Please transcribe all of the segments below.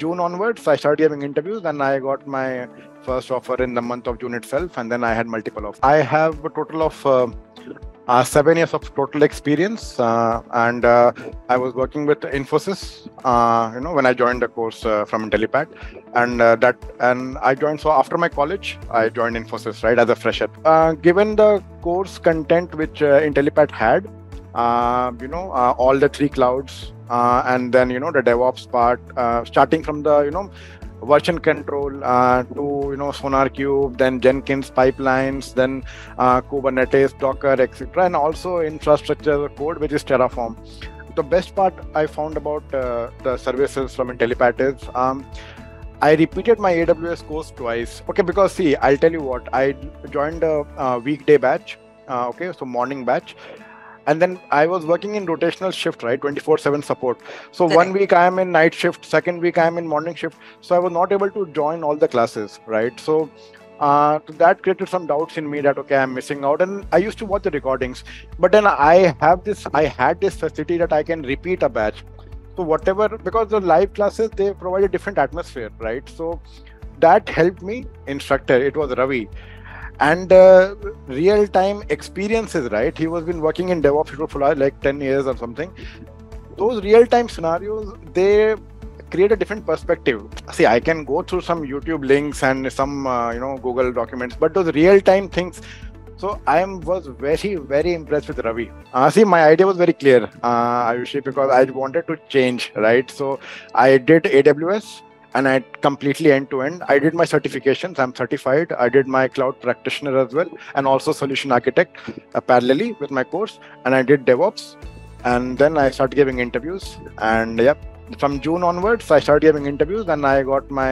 June onwards, I started giving interviews and I got my first offer in the month of June itself. And then I had multiple offers. I have a total of 7 years of total experience. I was working with Infosys, when I joined the course from Intellipaat. And I joined, so after my college, I joined Infosys, right, as a fresher. Given the course content which Intellipaat had, all the three clouds, and then, the DevOps part, starting from the, version control to, SonarCube, then Jenkins pipelines, then Kubernetes, Docker, etc. And also infrastructure code, which is Terraform. The best part I found about the services from Intellipaat is I repeated my AWS course twice. Okay, because see, I'll tell you what, I joined a weekday batch, so morning batch. And then I was working in rotational shift, right? 24/7 support. So okay. 1 week I am in night shift, second week I am in morning shift. So I was not able to join all the classes, right? So that created some doubts in me that, okay, I'm missing out. And I used to watch the recordings, but then I had this facility that I can repeat a batch. So whatever, because the live classes, they provide a different atmosphere, right? So that helped me instructor. It was Ravi. And real-time experiences, right? He was been working in DevOps for like 10 years or something. Those real-time scenarios, they create a different perspective. See, I can go through some YouTube links and some, Google documents, but those real-time things. So I was very, very impressed with Ravi. My idea was very clear, Ayushi, because I wanted to change, right? So I did AWS. And I completely end-to-end. I did my certifications. I'm certified. I did my cloud practitioner as well, and also solution architect parallelly with my course. And I did DevOps. And then I started giving interviews. And yep, from June onwards, I started giving interviews. And I got my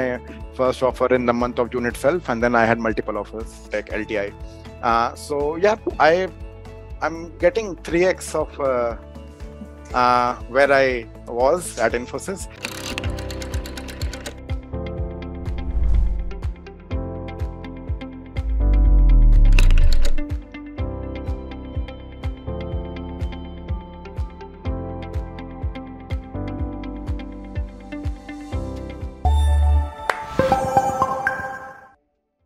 first offer in the month of June itself. And then I had multiple offers, like LTI. I'm getting 3x of where I was at Infosys.